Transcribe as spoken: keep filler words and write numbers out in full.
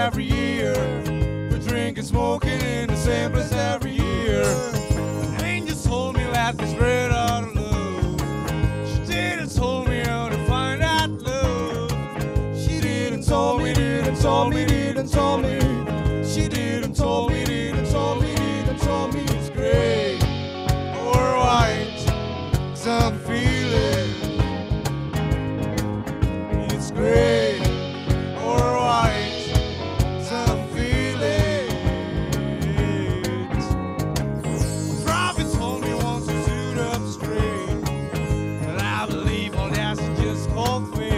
every year. We drink and smoking in the same place every year. An angel told me life was straight out of love. She didn't tell me how to find that love. She didn't tell me, didn't tell me, didn't tell me. She didn't tell me, didn't tell me, didn't tell me it's gray or white. 'Cause I'm feeling it's gray. All three.